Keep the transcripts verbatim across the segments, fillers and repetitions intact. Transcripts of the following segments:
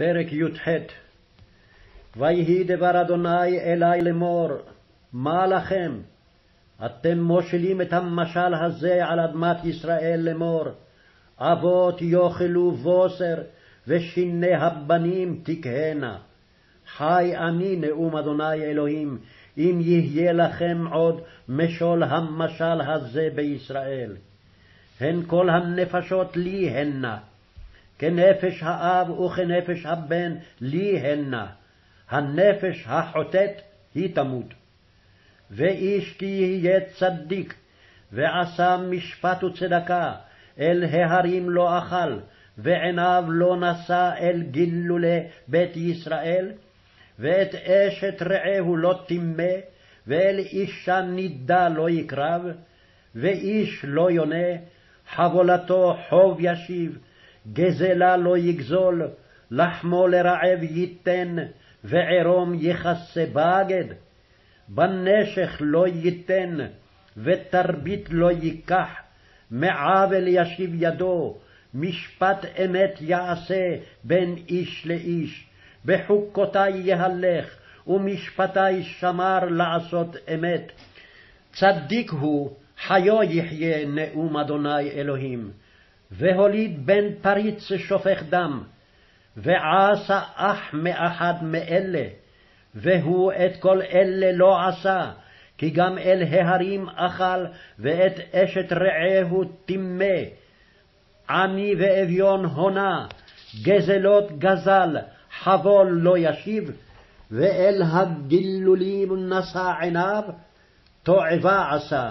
פרק י"ח. ויהי דבר אדוני אלי לאמור, מה לכם? אתם מושלים את המשל הזה על אדמת ישראל לאמור, אבות יאכלו בוסר ושיני הבנים תקהנה. חי אני נאום אדוני אלוהים, אם יהיה לכם עוד משול המשל הזה בישראל. הן כל הנפשות לי הנה, כנפש האב וכנפש הבן לי הנה, הנפש החוטאת היא תמות. ואיש כי יהיה צדיק, ועשה משפט וצדקה, אל ההרים לא אכל, ועיניו לא נשא אל גילולי בית ישראל, ואת אשת רעהו לא טימא, ואל אישה נידה לא יקרב, ואיש לא יונה, חבולתו חוב ישיב, גזלה לא יגזול, לחמו לרעב ייתן, וערום יכסה בגד. בנשך לא ייתן, ותרבית לא ייקח, מעוול ישיב ידו, משפט אמת יעשה בין איש לאיש, בחוקותי יהלך, ומשפטי שמר לעשות אמת. צדיק הוא, חיו יחיה נאום אדוני אלוהים, והוליד בן פריץ שופך דם, ועשה אח מאחד מאלה, והוא את כל אלה לא עשה, כי גם אל ההרים אכל, ואת אשת רעהו טימא. עני ואביון הונה, גזלות גזל, חבול לא ישיב, ואל הגילולים נשא עיניו, תועבה עשה.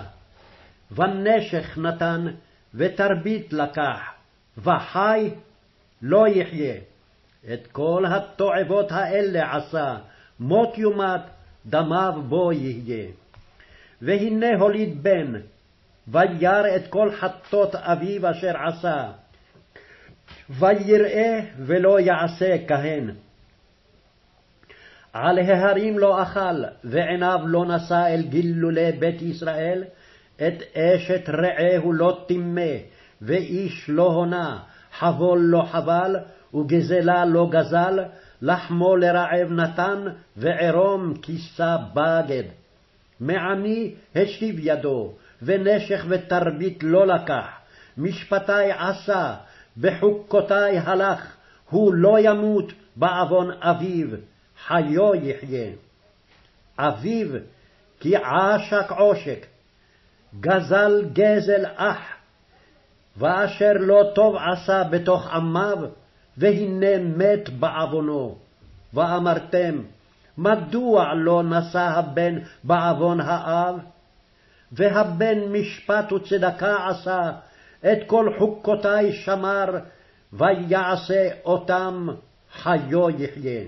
ונשך נתן, ותרבית לקח, וחי לא יחיה. את כל התועבות האלה עשה, מות יומת, דמיו בו יהיה. והנה הוליד בן, וירא את כל חטות אביו אשר עשה, ויראה ולא יעשה כהן. על ההרים לא אכל, ועיניו לא נשא אל גילולי בית ישראל, את אשת רעהו לא טימא, ואיש לא הונה, חבול לא חבל, וגזלה לא גזל, לחמו לרעב נתן, וערום כיסה בגד. מעני השיב ידו, ונשך ותרבית לא לקח, משפטי עשה, בחוקותי הלך, הוא לא ימות בעוון אביו, חיו יחיה. אביו כי עשק עושק, גזל גזל אח, ואשר לא טוב עשה בתוך עמיו, והנה מת בעוונו. ואמרתם, מדוע לא נשא הבן בעוון האב? והבן משפט וצדקה עשה, את כל חוקותי שמר, ויעשה אותם, חיו יחיה.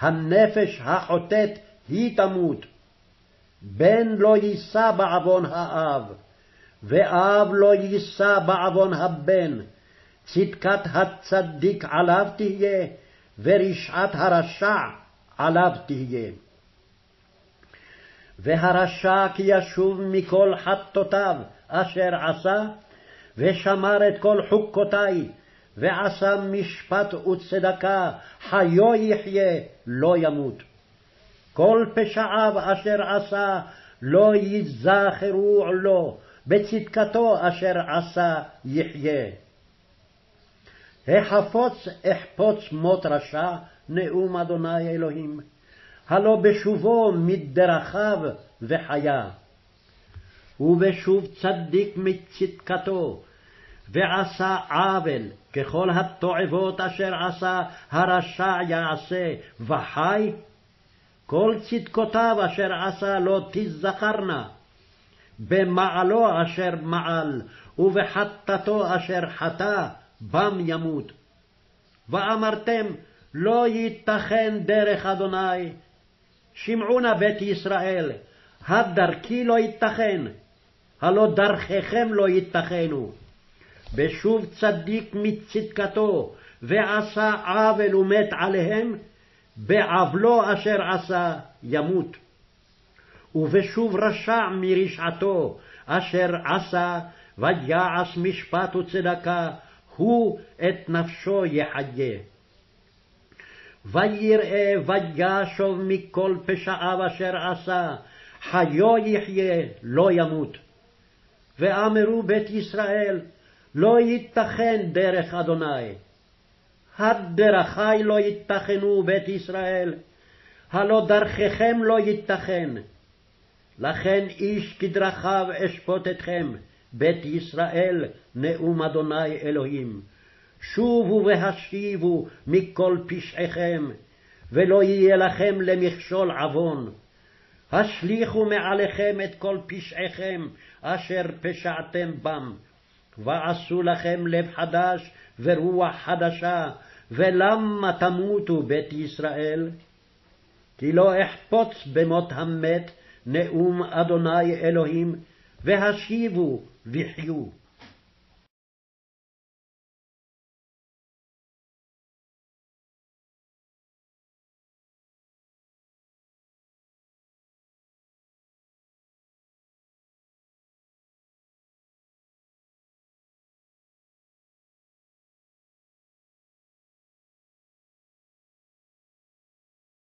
הנפש החוטאת היא תמות, בן לא יישא בעוון האב, ואב לא יישא בעוון הבן. צדקת הצדיק עליו תהיה, ורשעת הרשע עליו תהיה. והרשע כי ישוב מכל חטאותיו אשר עשה, ושמר את כל חוקותי, ועשה משפט וצדקה, חיו יחיה, לא ימות. כל פשעיו אשר עשה, לא יזכרו לו, בצדקתו אשר עשה, יחיה. החפוץ אחפוץ מות רשע, נאום אדוני אלוהים, הלא בשובו מדרכיו וחיה. ובשוב צדיק מצדקתו, ועשה עוול, ככל התועבות אשר עשה, הרשע יעשה, וחי. כל צדקותיו אשר עשה לא תזכרנה, במעלו אשר מעל, ובחטאתו אשר חטא, בם ימות. ואמרתם, לא ייתכן דרך אדוני. שמעו נא בית ישראל, הדרכי לא ייתכן, הלא דרככם לא ייתכנו. בשוב צדיק מצדקתו, ועשה עוול ומת עליהם, בעוולו אשר עשה ימות. ובשוב רשע מרשעתו, אשר עשה, ויעש משפט וצדקה, הוא את נפשו יחיה. ויראה וישוב מכל פשעיו אשר עשה, חיו יחיה לא ימות. ואמרו בית ישראל, לא ייתכן דרך אדוני. הדרכי לא ייתכנו בית ישראל, הלא דרככם לא ייתכן. לכן איש כדרכיו אשפוט אתכם, בית ישראל, נאום אדוני אלוהים. שובו והשיבו מכל פשעיכם, ולא יהיה לכם למכשול עוון. השליכו מעליכם את כל פשעיכם, אשר פשעתם בם. ועשו לכם לב חדש ורוח חדשה, ולמה תמותו בית ישראל? כי לא אחפוץ במות המת, נאום אדוני אלוהים, והשיבו וחיו.